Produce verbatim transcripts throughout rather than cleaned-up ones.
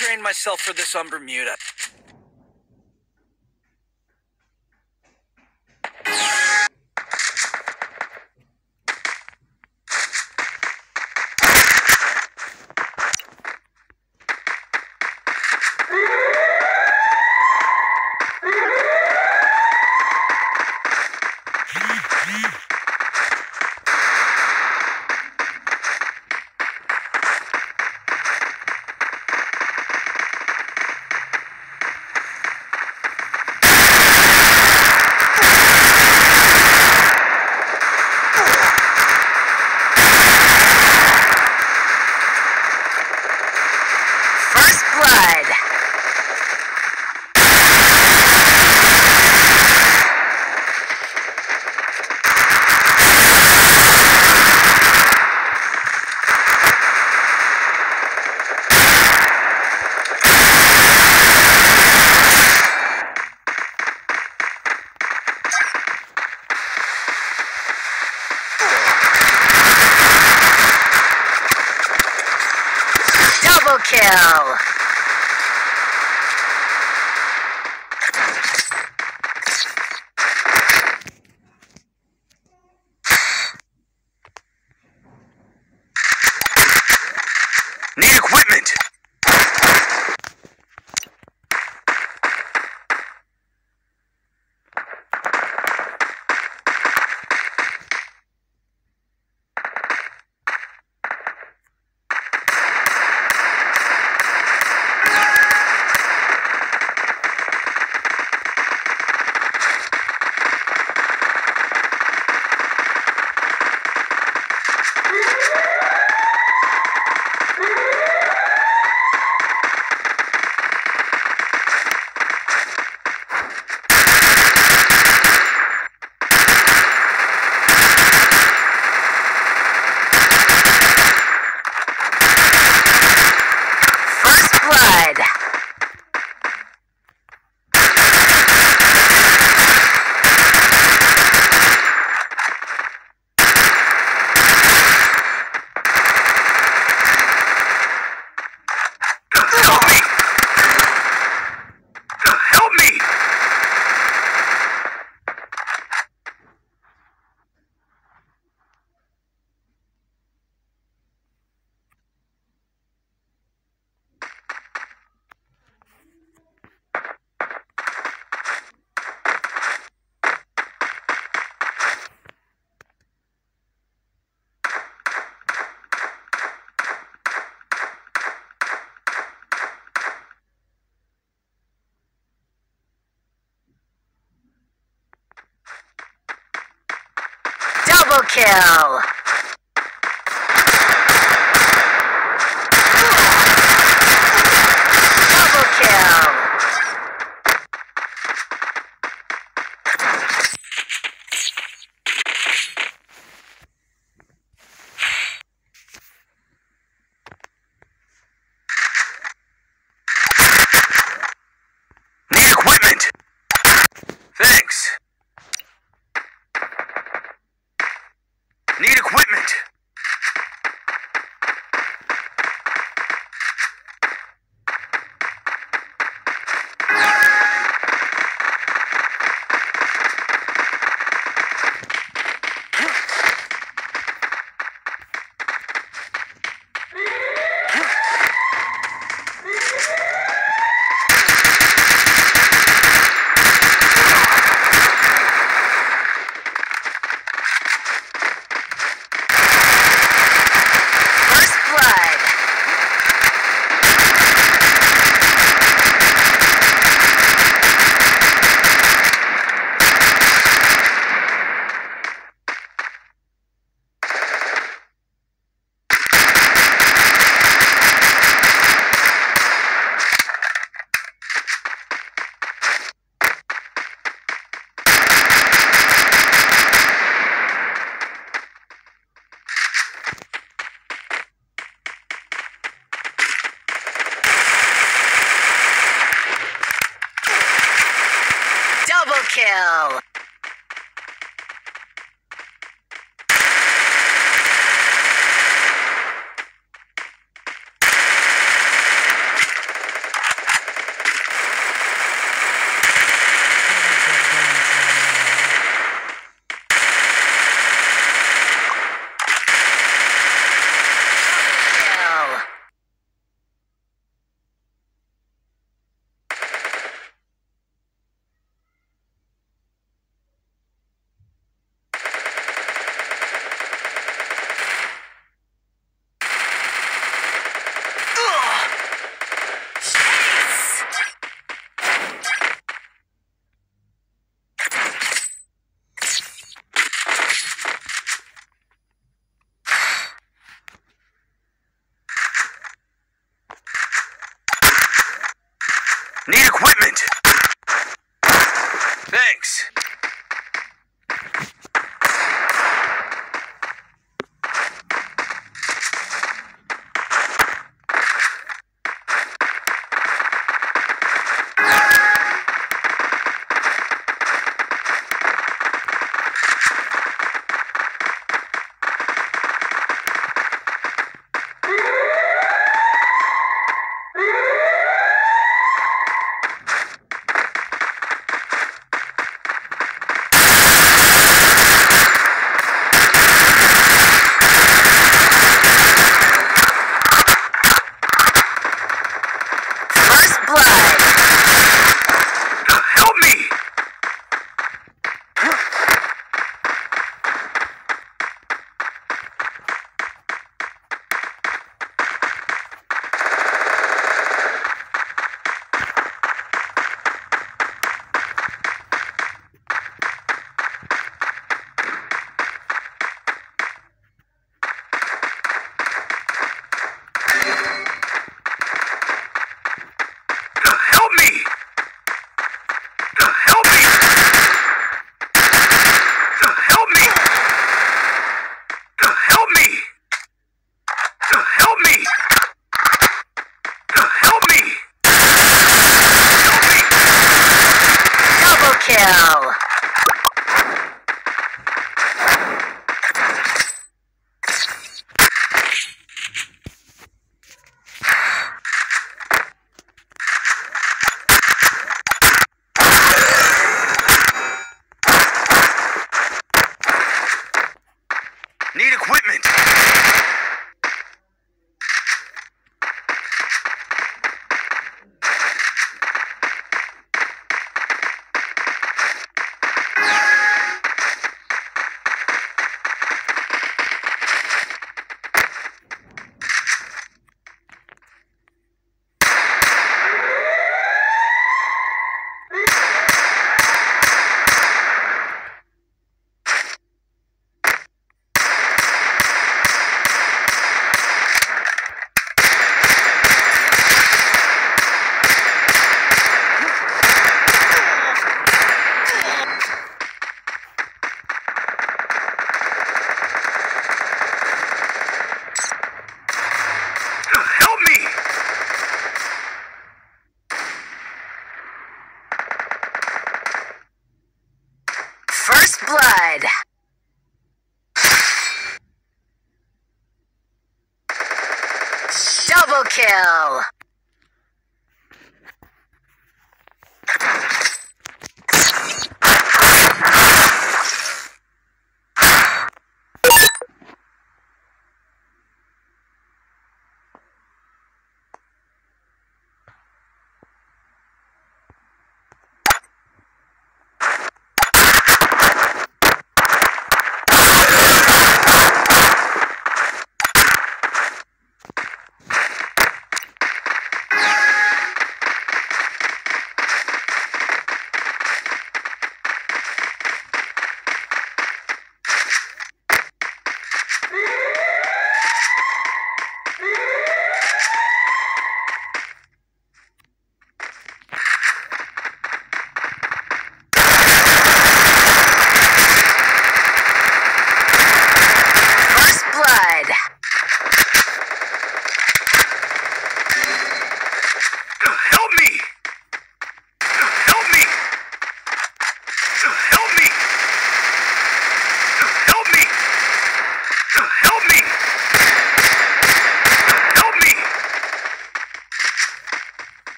trained myself for this on Bermuda. Kill. Need equipment. Kill. Kill. kill. Need equipment. First blood.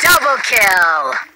Double kill. Kill.